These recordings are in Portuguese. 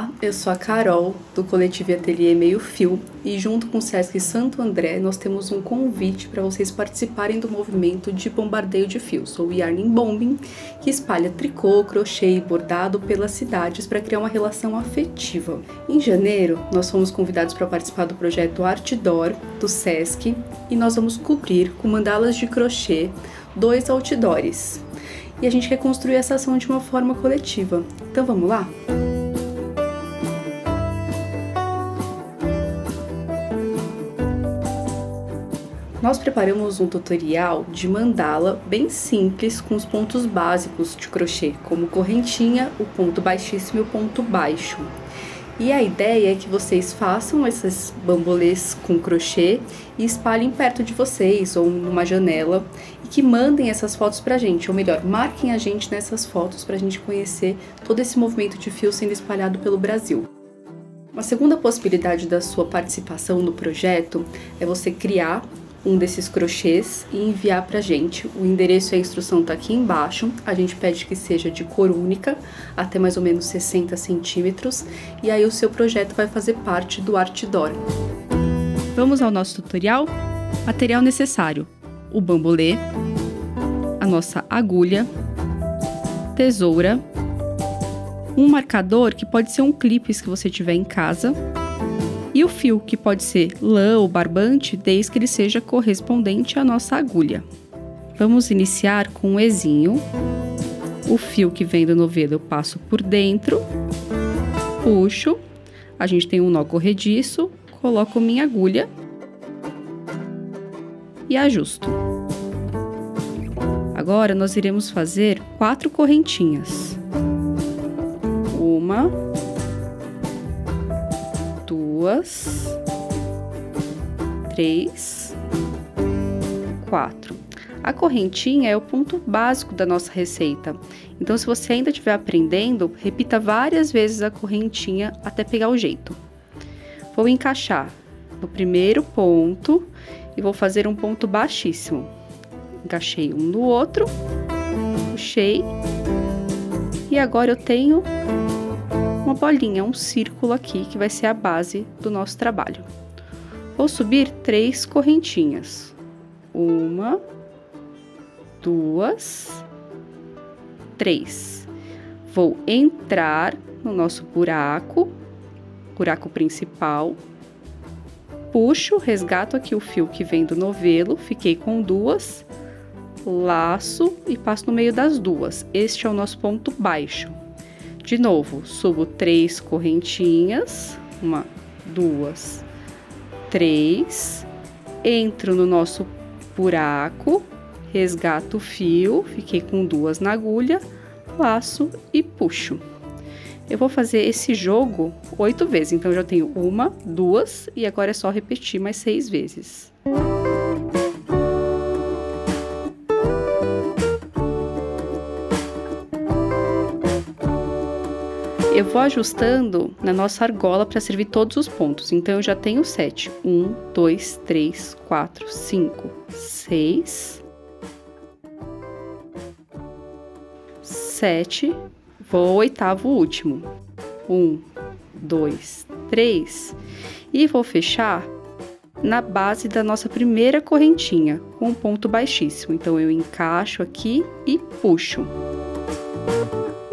Olá, eu sou a Carol, do coletivo Ateliê Meio Fio, e junto com o Sesc Santo André, nós temos um convite para vocês participarem do movimento de bombardeio de fios, ou Yarn Bombing, que espalha tricô, crochê e bordado pelas cidades para criar uma relação afetiva. Em janeiro, nós fomos convidados para participar do projeto Artdoor, do Sesc, e nós vamos cobrir com mandalas de crochê 2 outdoors. E a gente quer construir essa ação de uma forma coletiva. Então vamos lá? Nós preparamos um tutorial de mandala bem simples com os pontos básicos de crochê, como correntinha, o ponto baixíssimo e o ponto baixo. E a ideia é que vocês façam esses bambolês com crochê e espalhem perto de vocês ou numa janela e que mandem essas fotos pra gente, ou melhor, marquem a gente nessas fotos pra gente conhecer todo esse movimento de fio sendo espalhado pelo Brasil. Uma segunda possibilidade da sua participação no projeto é você criar um desses crochês e enviar pra gente. O endereço e a instrução tá aqui embaixo. A gente pede que seja de cor única, até mais ou menos 60 centímetros, e aí o seu projeto vai fazer parte do Artdoor. Vamos ao nosso tutorial? Material necessário: o bambolê, a nossa agulha, tesoura, um marcador, que pode ser um clipes que você tiver em casa, e o fio, que pode ser lã ou barbante, desde que ele seja correspondente à nossa agulha. Vamos iniciar com um ezinho. O fio que vem do novelo eu passo por dentro, puxo, a gente tem um nó corrediço, coloco minha agulha e ajusto. Agora nós iremos fazer 4 correntinhas. 1, 2, 3, 4. A correntinha é o ponto básico da nossa receita, então se você ainda estiver aprendendo, repita várias vezes a correntinha até pegar o jeito. Vou encaixar no primeiro ponto e vou fazer um ponto baixíssimo. Encaixei um no outro, puxei, e agora eu tenho uma bolinha, um círculo aqui, que vai ser a base do nosso trabalho. Vou subir 3 correntinhas. 1, 2, 3. Vou entrar no nosso buraco principal, puxo, resgato aqui o fio que vem do novelo, fiquei com 2, laço e passo no meio das 2. Este é o nosso ponto baixo. De novo, subo 3 correntinhas, 1, 2, 3, entro no nosso buraco, resgato o fio, fiquei com 2 na agulha, laço e puxo. Eu vou fazer esse jogo 8 vezes, então eu já tenho 1, 2, e agora é só repetir mais 6 vezes. Eu vou ajustando na nossa argola para servir todos os pontos, então eu já tenho 7. 1, 2, 3, 4, 5, 6, 7. Vou ao 8º último. 1, 2, 3. E vou fechar na base da nossa primeira correntinha, com um ponto baixíssimo. Então eu encaixo aqui e puxo.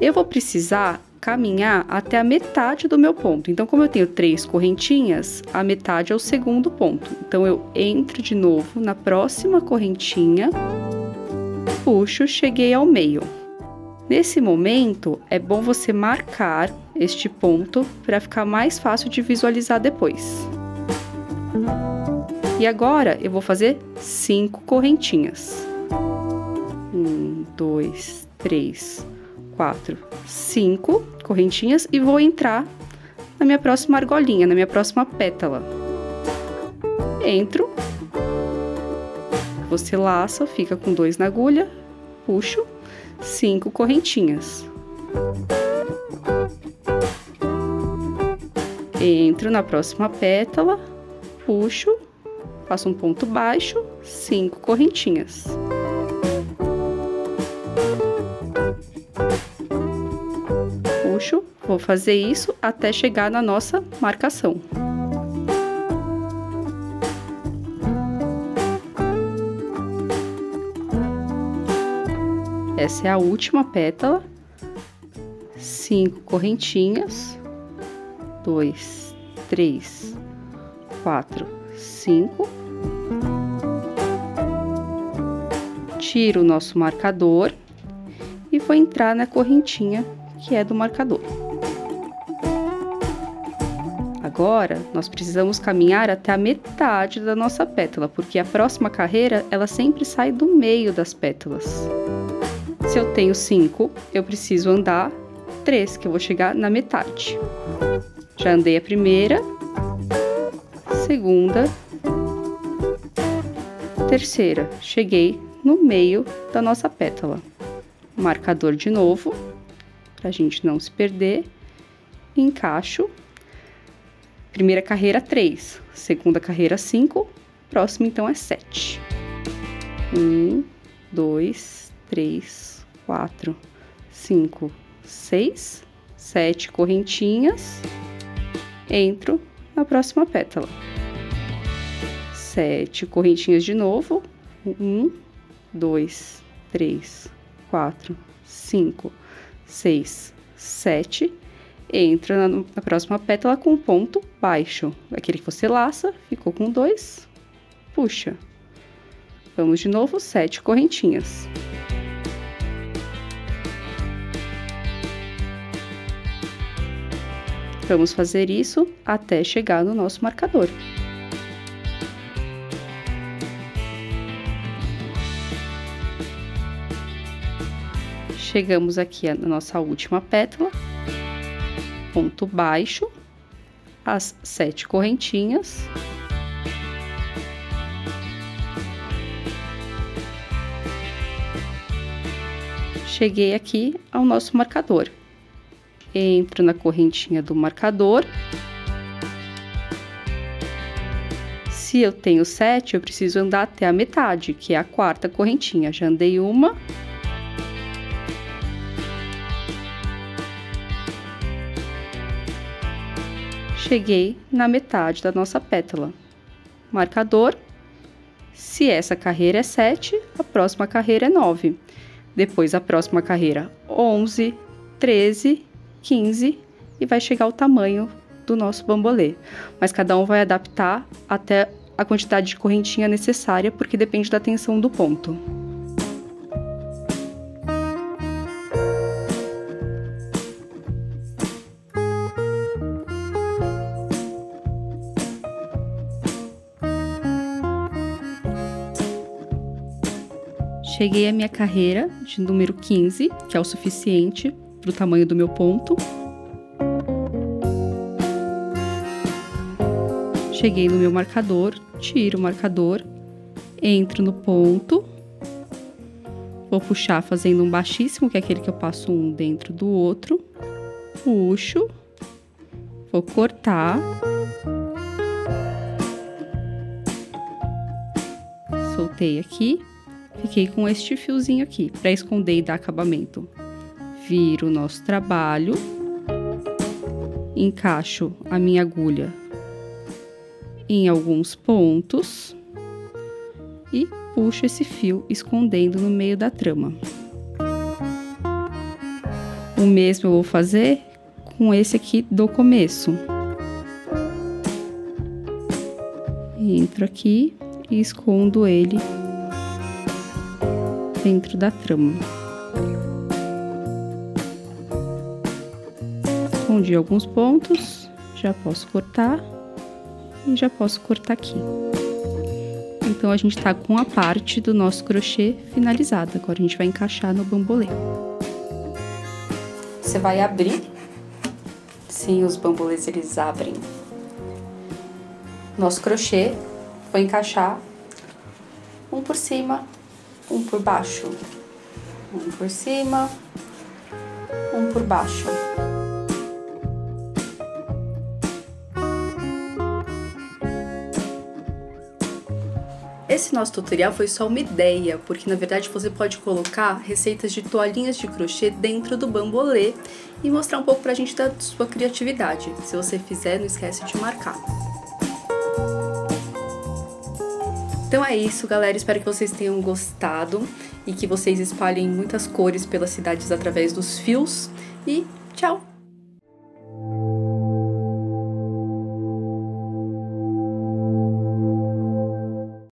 Eu vou precisar caminhar até a metade do meu ponto. Então, como eu tenho 3 correntinhas, a metade é o segundo ponto. Então, eu entro de novo na próxima correntinha, puxo, cheguei ao meio. Nesse momento, é bom você marcar este ponto para ficar mais fácil de visualizar depois. E agora, eu vou fazer 5 correntinhas. 1, 2, 3, 4, 5 correntinhas, e vou entrar na minha próxima argolinha, na minha próxima pétala. Entro, você laça, fica com 2 na agulha, puxo, 5 correntinhas. Entro na próxima pétala, puxo, faço um ponto baixo, 5 correntinhas. vou fazer isso até chegar na nossa marcação. Essa é a última pétala, 5 correntinhas, 2, 3, 4, 5. Tiro o nosso marcador e vou entrar na correntinha que é do marcador. Agora, nós precisamos caminhar até a metade da nossa pétala, porque a próxima carreira, ela sempre sai do meio das pétalas. Se eu tenho 5, eu preciso andar 3, que eu vou chegar na metade. Já andei a primeira, segunda, terceira. Cheguei no meio da nossa pétala. Marcador de novo, pra gente não se perder. Encaixo. Primeira carreira, 3. Segunda carreira, 5. Próximo, então, é 7. 1, 2, 3, 4, 5, 6, 7 correntinhas, entro na próxima pétala, 7 correntinhas de novo, 1, 2, 3, 4, 5, 6, 7, entra na próxima pétala com um ponto baixo, aquele que você laça, ficou com 2, puxa, vamos de novo, 7 correntinhas. Vamos fazer isso até chegar no nosso marcador. Chegamos aqui na nossa última pétala, ponto baixo, as 7 correntinhas. Cheguei aqui ao nosso marcador. Entro na correntinha do marcador. Se eu tenho 7, eu preciso andar até a metade, que é a quarta correntinha. Já andei uma. Cheguei na metade da nossa pétala. Marcador. Se essa carreira é 7, a próxima carreira é 9. Depois, a próxima carreira, 11, 13... 15 e vai chegar ao tamanho do nosso bambolê, mas cada um vai adaptar até a quantidade de correntinha necessária, porque depende da tensão do ponto. Cheguei à minha carreira de número 15, que é o suficiente para o tamanho do meu ponto. Cheguei no meu marcador, tiro o marcador, entro no ponto, vou puxar fazendo um baixíssimo, que é aquele que eu passo um dentro do outro, puxo, vou cortar, soltei aqui, fiquei com este fiozinho aqui, para esconder e dar acabamento. Viro o nosso trabalho, encaixo a minha agulha em alguns pontos e puxo esse fio escondendo no meio da trama. O mesmo eu vou fazer com esse aqui do começo. Entro aqui e escondo ele dentro da trama. Escondi alguns pontos, já posso cortar e já posso cortar aqui. Então, a gente tá com a parte do nosso crochê finalizada. Agora, a gente vai encaixar no bambolê. Você vai abrir. Sim, os bambolês, eles abrem. Nosso crochê, vou encaixar um por cima, um por baixo. Um por cima, um por baixo. Esse nosso tutorial foi só uma ideia, porque na verdade você pode colocar receitas de toalhinhas de crochê dentro do bambolê e mostrar um pouco pra gente da sua criatividade. Se você fizer, não esquece de marcar. Então é isso, galera. Espero que vocês tenham gostado e que vocês espalhem muitas cores pelas cidades através dos fios. E tchau!